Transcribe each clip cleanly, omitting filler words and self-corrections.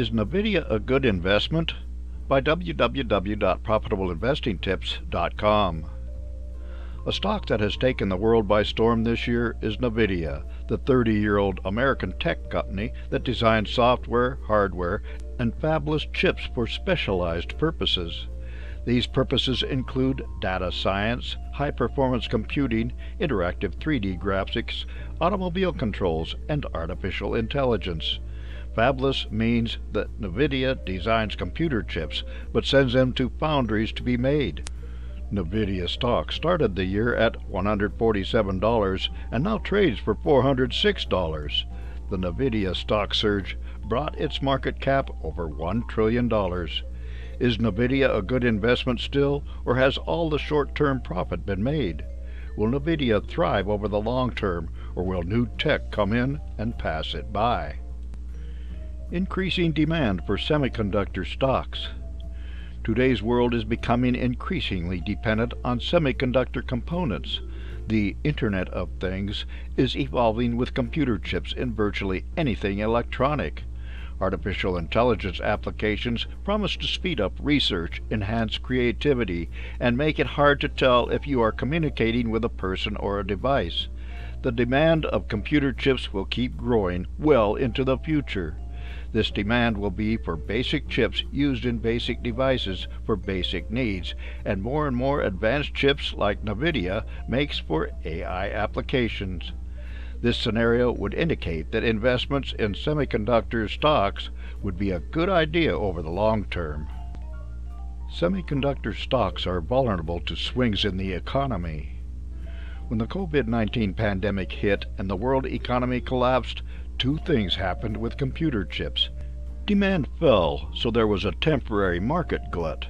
Is NVIDIA a good investment? By www.profitableinvestingtips.com. A stock that has taken the world by storm this year is NVIDIA, the 30-year-old American tech company that designs software, hardware, and fabulous chips for specialized purposes. These purposes include data science, high-performance computing, interactive 3D graphics, automobile controls, and artificial intelligence. Fabless means that NVIDIA designs computer chips but sends them to foundries to be made. NVIDIA stock started the year at $147 and now trades for $406. The NVIDIA stock surge brought its market cap over $1 trillion. Is NVIDIA a good investment still, or has all the short-term profit been made? Will NVIDIA thrive over the long term, or will new tech come in and pass it by? Increasing demand for semiconductor stocks. Today's world is becoming increasingly dependent on semiconductor components. The Internet of Things is evolving with computer chips in virtually anything electronic. Artificial intelligence applications promise to speed up research, enhance creativity, and make it hard to tell if you are communicating with a person or a device. The demand of computer chips will keep growing well into the future. This demand will be for basic chips used in basic devices for basic needs, and more advanced chips like NVIDIA makes for AI applications. This scenario would indicate that investments in semiconductor stocks would be a good idea over the long term. Semiconductor stocks are vulnerable to swings in the economy. When the COVID-19 pandemic hit and the world economy collapsed, two things happened with computer chips. Demand fell, so there was a temporary market glut.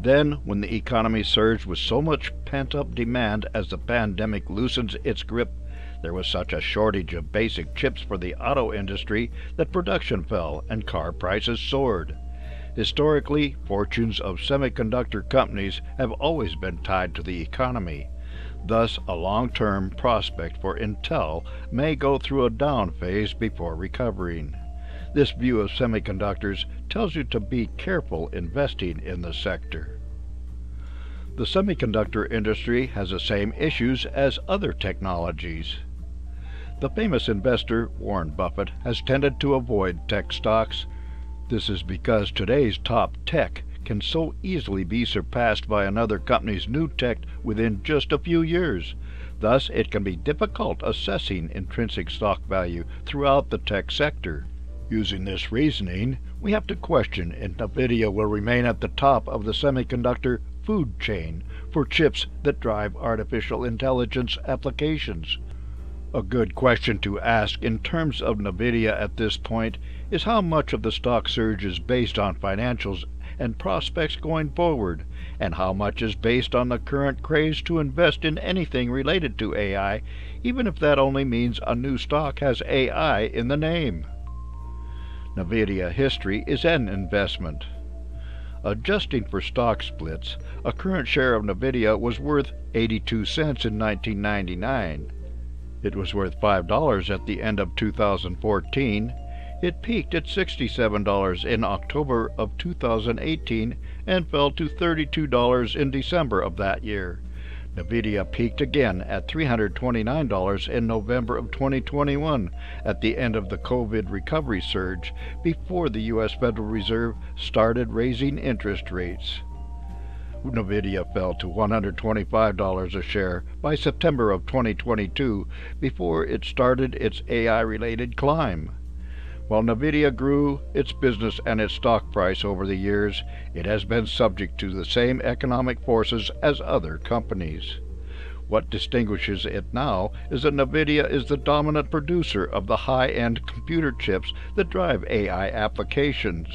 Then, when the economy surged with so much pent-up demand as the pandemic loosens its grip, there was such a shortage of basic chips for the auto industry that production fell and car prices soared. Historically, fortunes of semiconductor companies have always been tied to the economy. Thus, a long-term prospect for Intel may go through a down phase before recovering. This view of semiconductors tells you to be careful investing in the sector. The semiconductor industry has the same issues as other technologies. The famous investor Warren Buffett has tended to avoid tech stocks. This is because today's top tech can so easily be surpassed by another company's new tech within just a few years. Thus, it can be difficult assessing intrinsic stock value throughout the tech sector. Using this reasoning, we have to question if NVIDIA will remain at the top of the semiconductor food chain for chips that drive artificial intelligence applications. A good question to ask in terms of NVIDIA at this point is how much of the stock surge is based on financials and prospects going forward, and how much is based on the current craze to invest in anything related to AI, even if that only means a new stock has AI in the name. NVIDIA history is an investment. Adjusting for stock splits, a current share of NVIDIA was worth 82 cents in 1999. It was worth $5 at the end of 2014. It peaked at $67 in October of 2018 and fell to $32 in December of that year. NVIDIA peaked again at $329 in November of 2021 at the end of the COVID recovery surge before the U.S. Federal Reserve started raising interest rates. NVIDIA fell to $125 a share by September of 2022 before it started its AI-related climb. While NVIDIA grew its business and its stock price over the years, it has been subject to the same economic forces as other companies. What distinguishes it now is that NVIDIA is the dominant producer of the high-end computer chips that drive AI applications.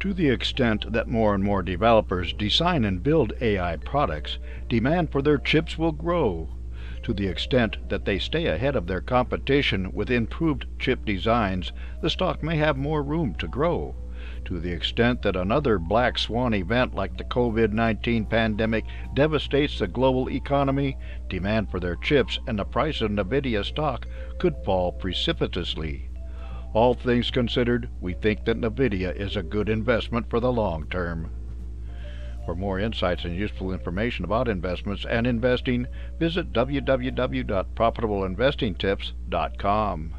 To the extent that more and more developers design and build AI products, demand for their chips will grow. To the extent that they stay ahead of their competition with improved chip designs, the stock may have more room to grow. To the extent that another black swan event like the COVID-19 pandemic devastates the global economy, demand for their chips and the price of NVIDIA stock could fall precipitously. All things considered, we think that NVIDIA is a good investment for the long term. For more insights and useful information about investments and investing, visit www.profitableinvestingtips.com.